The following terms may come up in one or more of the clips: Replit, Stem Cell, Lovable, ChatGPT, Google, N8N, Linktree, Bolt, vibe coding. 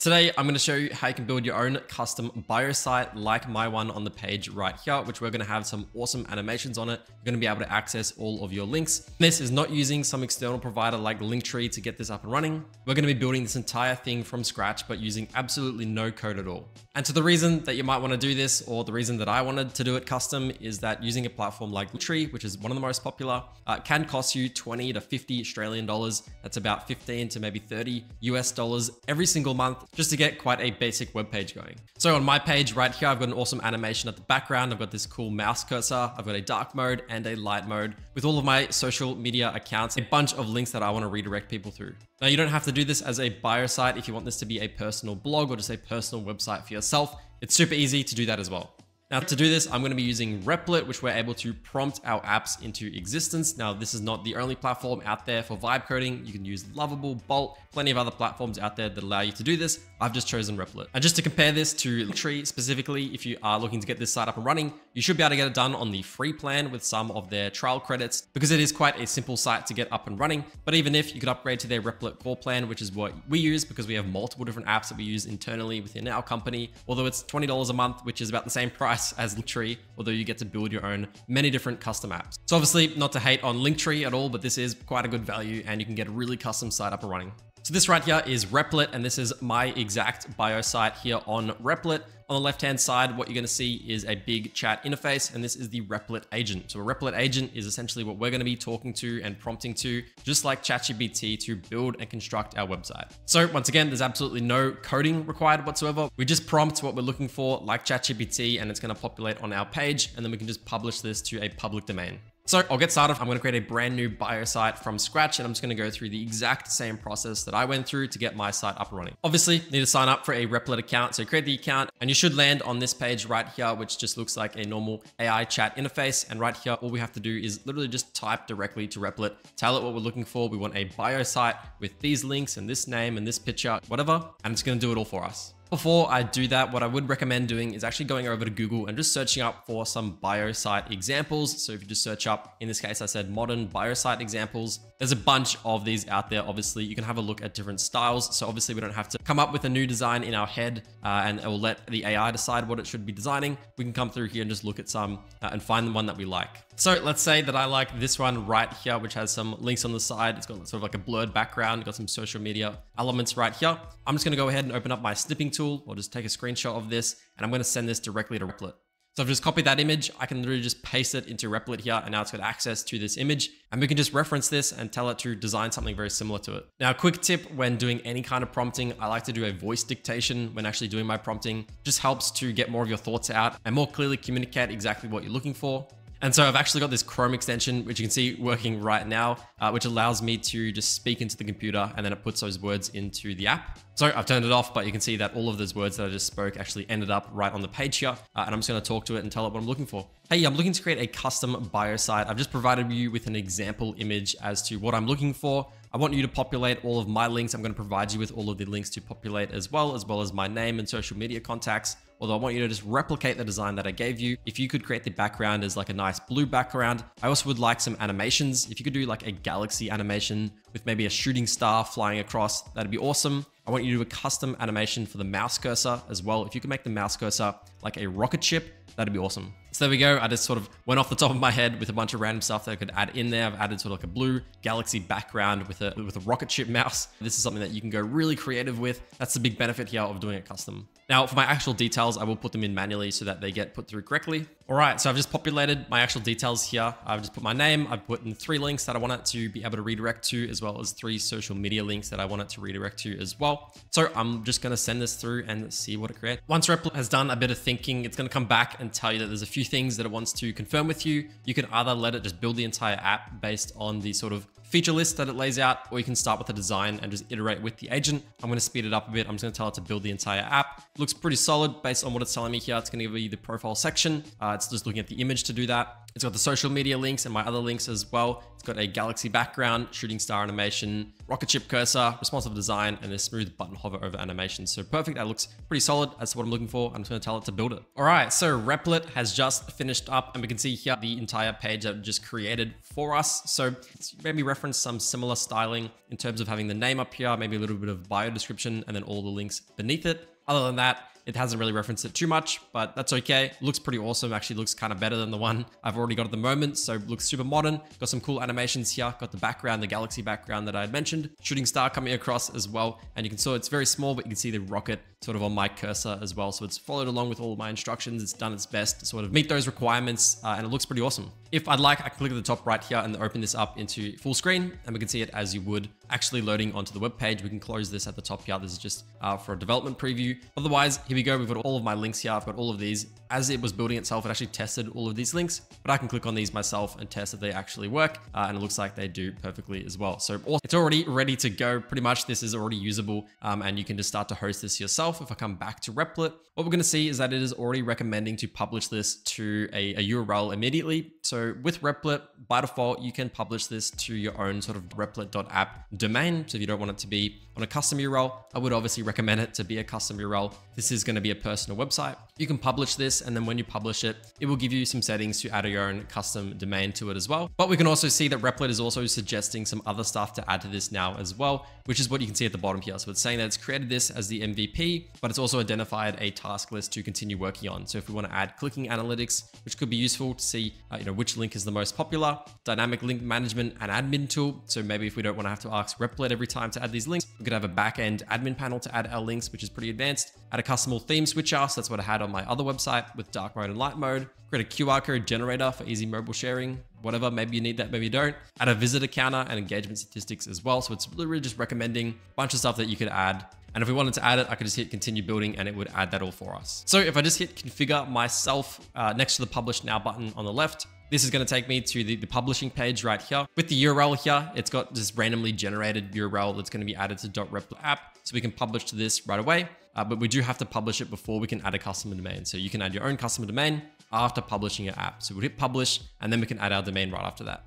Today, I'm going to show you how you can build your own custom bio site like my one on the page right here, which we're going to have some awesome animations on it. You're going to be able to access all of your links. This is not using some external provider like Linktree to get this up and running. We're going to be building this entire thing from scratch, but using absolutely no code at all. And so the reason that you might want to do this, or the reason that I wanted to do it custom, is that using a platform like Linktree, which is one of the most popular, can cost you 20 to 50 Australian dollars. That's about 15 to maybe 30 US dollars every single month, just to get quite a basic web page going. So on my page right here, I've got an awesome animation at the background. I've got this cool mouse cursor. I've got a dark mode and a light mode with all of my social media accounts, a bunch of links that I want to redirect people through. Now, you don't have to do this as a bio site if you want this to be a personal blog or just a personal website for yourself. It's super easy to do that as well. Now, to do this, I'm going to be using Replit, which we're able to prompt our apps into existence. Now, this is not the only platform out there for vibe coding. You can use Lovable, Bolt, plenty of other platforms out there that allow you to do this. I've just chosen Replit. And just to compare this to Linktree specifically, if you are looking to get this site up and running, you should be able to get it done on the free plan with some of their trial credits, because it is quite a simple site to get up and running. But even if, you could upgrade to their Replit core plan, which is what we use because we have multiple different apps that we use internally within our company, although it's $20 a month, which is about the same price as Linktree, although you get to build your own many different custom apps. So obviously not to hate on Linktree at all, but this is quite a good value and you can get a really custom site up and running. So this right here is Replit, and this is my exact bio site here on Replit. On the left-hand side, what you're going to see is a big chat interface, and this is the Replit agent. So a Replit agent is essentially what we're going to be talking to and prompting to, just like ChatGPT, to build and construct our website. So once again, there's absolutely no coding required whatsoever. We just prompt what we're looking for, like ChatGPT, and it's going to populate on our page, and then we can just publish this to a public domain. So I'll get started. I'm going to create a brand new bio site from scratch, and I'm just going to go through the exact same process that I went through to get my site up and running. Obviously, you need to sign up for a Replit account. So create the account, and you should land on this page right here, which just looks like a normal AI chat interface. And right here, all we have to do is literally just type directly to Replit, tell it what we're looking for. We want a bio site with these links and this name and this picture, whatever, and it's going to do it all for us. Before I do that, what I would recommend doing is actually going over to Google and just searching up for some bio site examples. So if you just search up, in this case, I said modern bio site examples, there's a bunch of these out there. Obviously, you can have a look at different styles. So obviously we don't have to come up with a new design in our head and it will let the AI decide what it should be designing. We can come through here and just look at some and find the one that we like. So let's say that I like this one right here, which has some links on the side. It's got sort of like a blurred background, got some social media elements right here. I'm just going to go ahead and open up my snipping tool. I'll just take a screenshot of this, and I'm going to send this directly to Replit. So I've just copied that image. I can literally just paste it into Replit here, and now it's got access to this image, and we can just reference this and tell it to design something very similar to it. Now, a quick tip when doing any kind of prompting, I like to do a voice dictation when actually doing my prompting. Just helps to get more of your thoughts out and more clearly communicate exactly what you're looking for. And so I've actually got this Chrome extension, which you can see working right now, which allows me to just speak into the computer, and then it puts those words into the app. So I've turned it off, but you can see that all of those words that I just spoke actually ended up right on the page here. And I'm just going to talk to it and tell it what I'm looking for. Hey, I'm looking to create a custom bio site. I've just provided you with an example image as to what I'm looking for. I want you to populate all of my links. I'm going to provide you with all of the links to populate as well as my name and social media contacts. Although I want you to just replicate the design that I gave you. If you could create the background as like a nice blue background. I also would like some animations. If you could do like a galaxy animation with maybe a shooting star flying across, that'd be awesome. I want you to do a custom animation for the mouse cursor as well. If you could make the mouse cursor like a rocket ship, that'd be awesome. So there we go. I just sort of went off the top of my head with a bunch of random stuff that I could add in there. I've added sort of like a blue galaxy background with a rocket ship mouse. This is something that you can go really creative with. That's the big benefit here of doing it custom. Now, for my actual details, I will put them in manually so that they get put through correctly. All right, so I've just populated my actual details here. I've just put my name. I've put in 3 links that I want it to be able to redirect to, as well as 3 social media links that I want it to redirect to as well. So I'm just going to send this through and see what it creates. Once Replit has done a bit of thinking, it's going to come back and tell you that there's a few things that it wants to confirm with you. You can either let it just build the entire app based on the sort of feature list that it lays out, or you can start with the design and just iterate with the agent. I'm going to speed it up a bit. I'm just going to tell it to build the entire app. It looks pretty solid based on what it's telling me here. It's going to give you the profile section. It's just looking at the image to do that. It's got the social media links and my other links as well. It's got a galaxy background, shooting star animation, rocket ship cursor, responsive design, and a smooth button hover over animation. So perfect. That looks pretty solid. That's what I'm looking for. I'm just going to tell it to build it. All right. So Replit has just finished up and we can see here the entire page that it just created for us. So it's maybe reference some similar styling in terms of having the name up here, maybe a little bit of bio description and then all the links beneath it. Other than that, it hasn't really referenced it too much, but that's okay. Looks pretty awesome. Actually looks kind of better than the one I've already got at the moment. So looks super modern. Got some cool animations here. Got the background, the galaxy background that I had mentioned. Shooting star coming across as well. And you can see it's very small, but you can see the rocket sort of on my cursor as well. So it's followed along with all of my instructions. It's done its best to sort of meet those requirements and it looks pretty awesome. If I'd like, I can click at the top right here and open this up into full screen and we can see it as you would actually loading onto the web page. We can close this at the top here. This is just for a development preview. Otherwise, here we go. We've got all of my links here. I've got all of these. As it was building itself, it actually tested all of these links, but I can click on these myself and test that they actually work. And it looks like they do perfectly as well. So it's already ready to go. Pretty much this is already usable and you can just start to host this yourself. If I come back to Replit, what we're going to see is that it is already recommending to publish this to a URL immediately. So with Replit, by default, you can publish this to your own sort of replit.app domain. So if you don't want it to be on a custom URL, I would obviously recommend it to be a custom URL. This is going to be a personal website. You can publish this, and then when you publish it, it will give you some settings to add your own custom domain to it as well. But we can also see that Replit is also suggesting some other stuff to add to this now as well, which is what you can see at the bottom here. So it's saying that it's created this as the MVP, but it's also identified a task list to continue working on. So if we want to add clicking analytics, which could be useful to see, which link is the most popular, dynamic link management and admin tool. So maybe if we don't want to have to ask Replit every time to add these links, we could have a back-end admin panel to add our links, which is pretty advanced. Add a custom theme switcher. So that's what I had on my other website with dark mode and light mode. Create a QR code generator for easy mobile sharing, whatever. Maybe you need that, maybe you don't. Add a visitor counter and engagement statistics as well. So it's really just recommending a bunch of stuff that you could add. And if we wanted to add it, I could just hit continue building and it would add that all for us. So if I just hit configure myself next to the publish now button on the left, this is going to take me to the publishing page right here. With the URL here, it's got this randomly generated URL that's going to be added to .replit app. So we can publish to this right away, but we do have to publish it before we can add a custom domain. So you can add your own custom domain after publishing your app. So we'll hit publish and then we can add our domain right after that.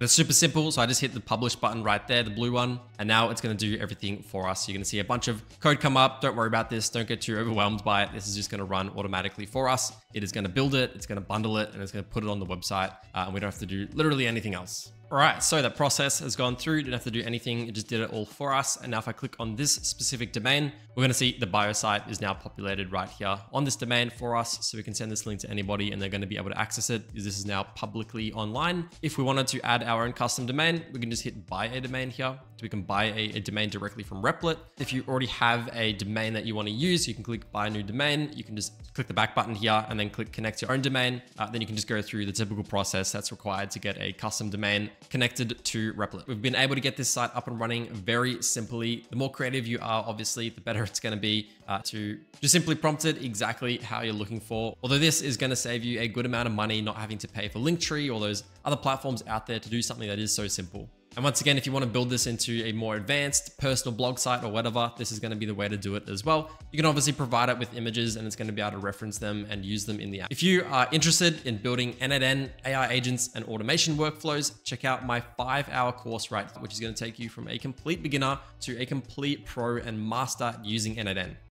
That's super simple. So I just hit the publish button right there, the blue one, and now it's going to do everything for us. You're going to see a bunch of code come up. Don't worry about this. Don't get too overwhelmed by it. This is just going to run automatically for us. It is going to build it. It's going to bundle it and it's going to put it on the website. And we don't have to do literally anything else. All right, so that process has gone through. Didn't have to do anything. It just did it all for us. And now if I click on this specific domain, we're going to see the bio site is now populated right here on this domain for us. So we can send this link to anybody and they're going to be able to access it because this is now publicly online. If we wanted to add our own custom domain, we can just hit buy a domain here. So we can buy a domain directly from Replit. If you already have a domain that you want to use, you can click buy new domain. You can just click the back button here and then click connect your own domain. Then you can just go through the typical process that's required to get a custom domain connected to Replit. We've been able to get this site up and running very simply. The more creative you are, obviously, the better it's going to be to just simply prompt it exactly how you're looking for. Although this is going to save you a good amount of money, not having to pay for Linktree or those other platforms out there to do something that is so simple. And once again, if you want to build this into a more advanced personal blog site or whatever, this is going to be the way to do it as well. You can obviously provide it with images and it's going to be able to reference them and use them in the app. If you are interested in building N8N, AI agents and automation workflows, check out my 5-hour course, right, which is going to take you from a complete beginner to a complete pro and master using N8N.